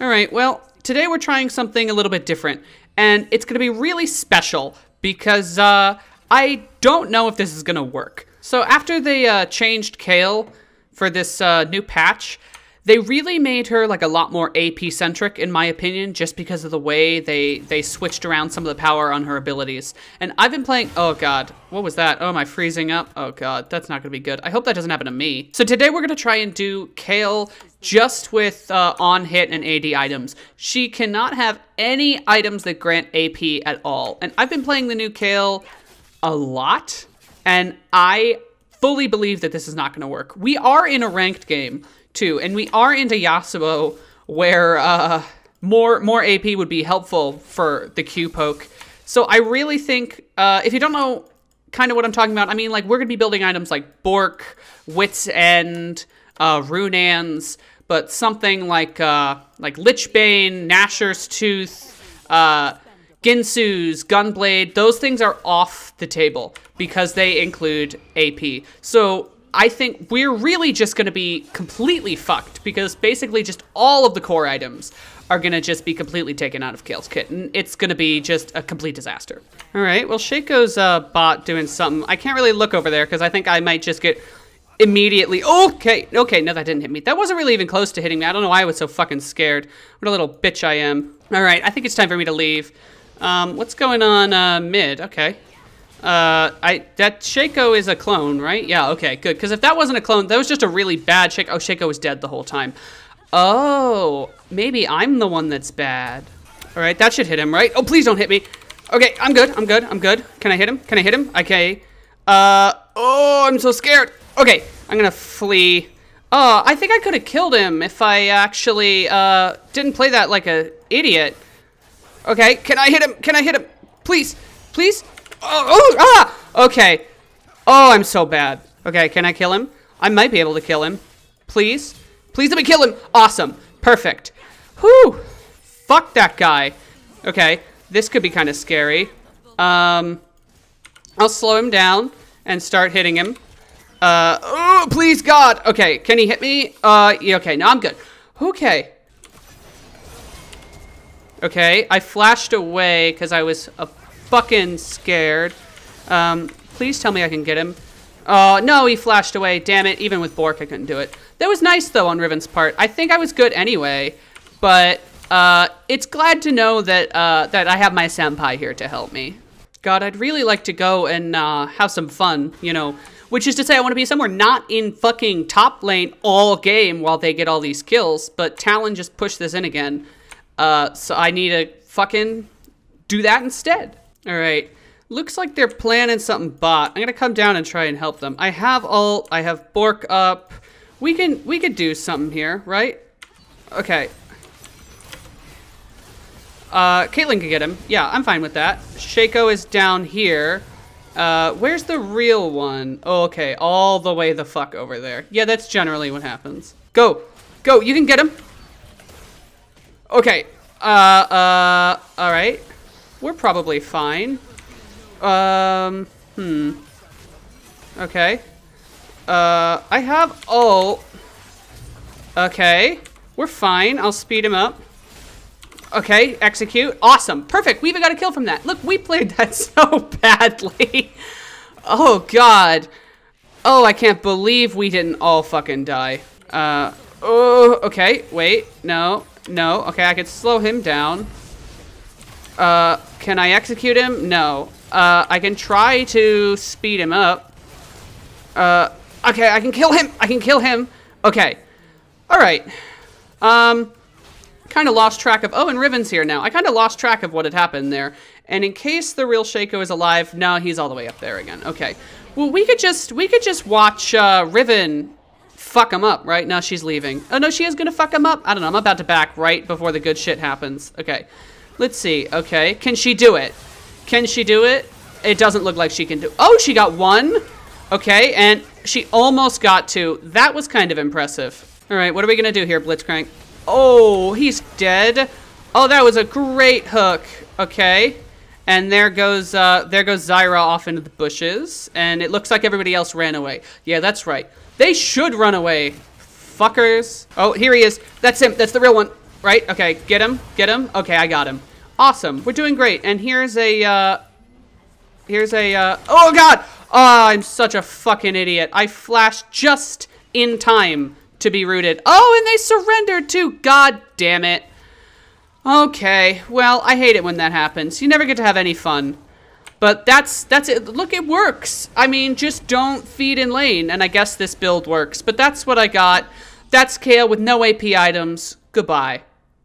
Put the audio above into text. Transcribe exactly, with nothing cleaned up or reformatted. All right, well, today we're trying something a little bit different, and it's gonna be really special because uh, I don't know if this is gonna work. So after they uh, changed Kayle for this uh, new patch, they really made her like a lot more A P-centric, in my opinion, just because of the way they, they switched around some of the power on her abilities. And I've been playing, oh God, what was that? Oh, am I freezing up? Oh God, that's not gonna be good. I hope that doesn't happen to me. So today we're gonna try and do Kayle just with uh, on hit and A D items. She cannot have any items that grant A P at all. And I've been playing the new Kayle a lot, and I fully believe that this is not gonna work. We are in a ranked game, too, and we are into Yasuo, where uh, more more A P would be helpful for the Q poke. So I really think, uh, if you don't know kind of what I'm talking about, I mean, like, we're gonna be building items like Bork, Wit's End, uh, Ruunan's, but something like uh, like Lich Bane, Nashor's Tooth, uh, Ginsu's, Gunblade. Those things are off the table because they include A P. So I think we're really just gonna be completely fucked because basically just all of the core items are gonna just be completely taken out of Kayle's kit, and it's gonna be just a complete disaster. All right, well, Shaco's uh, bot doing something. I can't really look over there because I think I might just get immediately, okay, okay, no, that didn't hit me. That wasn't really even close to hitting me. I don't know why I was so fucking scared. What a little bitch I am. All right, I think it's time for me to leave. Um, what's going on uh, mid, okay. Uh, I, that Shaco is a clone, right? Yeah, okay, good. Because if that wasn't a clone, that was just a really bad Shaco. Oh, Shaco was dead the whole time. Oh, maybe I'm the one that's bad. All right, that should hit him, right? Oh, please don't hit me. Okay, I'm good, I'm good, I'm good. Can I hit him? Can I hit him? Okay. Uh, oh, I'm so scared. Okay, I'm gonna flee. Oh, I think I could have killed him if I actually, uh, didn't play that like a idiot. Okay, can I hit him? Can I hit him? Please, please. Oh, oh, ah! Okay. Oh, I'm so bad. Okay, can I kill him? I might be able to kill him. Please? Please let me kill him! Awesome. Perfect. Whew! Fuck that guy. Okay, this could be kind of scary. Um, I'll slow him down and start hitting him. Uh, oh, please, God! Okay, can he hit me? Uh, yeah, okay, no, I'm good. Okay. Okay, I flashed away because I was a fucking scared. Um, please tell me I can get him. Oh, no, he flashed away. Damn it. Even with Bork, I couldn't do it. That was nice, though, on Riven's part. I think I was good anyway, but uh, it's glad to know that, uh, that I have my senpai here to help me. God, I'd really like to go and uh, have some fun, you know, which is to say I want to be somewhere not in fucking top lane all game while they get all these kills, but Talon just pushed this in again. Uh, so I need to fucking do that instead. All right, looks like they're planning something bot. I'm gonna come down and try and help them. I have ult, I have Bork up. We can, we could do something here, right? Okay. Uh, Caitlyn can get him. Yeah, I'm fine with that. Shaco is down here. Uh, where's the real one? Oh, okay, all the way the fuck over there. Yeah, that's generally what happens. Go, go, you can get him. Okay, uh, uh, all right. We're probably fine. Um, hmm. Okay. Uh, I have ult. Okay. We're fine. I'll speed him up. Okay. Execute. Awesome. Perfect. We even got a kill from that. Look, we played that so badly. Oh, God. Oh, I can't believe we didn't all fucking die. Uh, oh, okay. Wait. No. No. Okay, I could slow him down. Uh, can I execute him? No. Uh, I can try to speed him up. Uh, okay, I can kill him. I can kill him. Okay. All right. Um, kind of lost track of, oh, and Riven's here now. I kind of lost track of what had happened there. And in case the real Shaco is alive, no, he's all the way up there again. Okay. Well, we could just, we could just watch, uh, Riven fuck him up, right? Now she's leaving. Oh, no, she is going to fuck him up. I don't know. I'm about to back right before the good shit happens. Okay. Let's see. Okay. Can she do it? Can she do it? It doesn't look like she can do. Oh, she got one. Okay. And she almost got two. That was kind of impressive. All right. What are we going to do here, Blitzcrank? Oh, he's dead. Oh, that was a great hook. Okay. And there goes, uh, there goes Zyra off into the bushes. And it looks like everybody else ran away. Yeah, that's right. They should run away. Fuckers. Oh, here he is. That's him. That's the real one. right? Okay, get him, get him. Okay, I got him. Awesome, we're doing great. And here's a, uh, here's a, uh, oh God! Oh, I'm such a fucking idiot. I flashed just in time to be rooted. Oh, and they surrendered too. God damn it. Okay, well, I hate it when that happens. You never get to have any fun. But that's, that's it. Look, it works. I mean, just don't feed in lane. And I guess this build works. But that's what I got. That's Kayle with no A P items. Goodbye.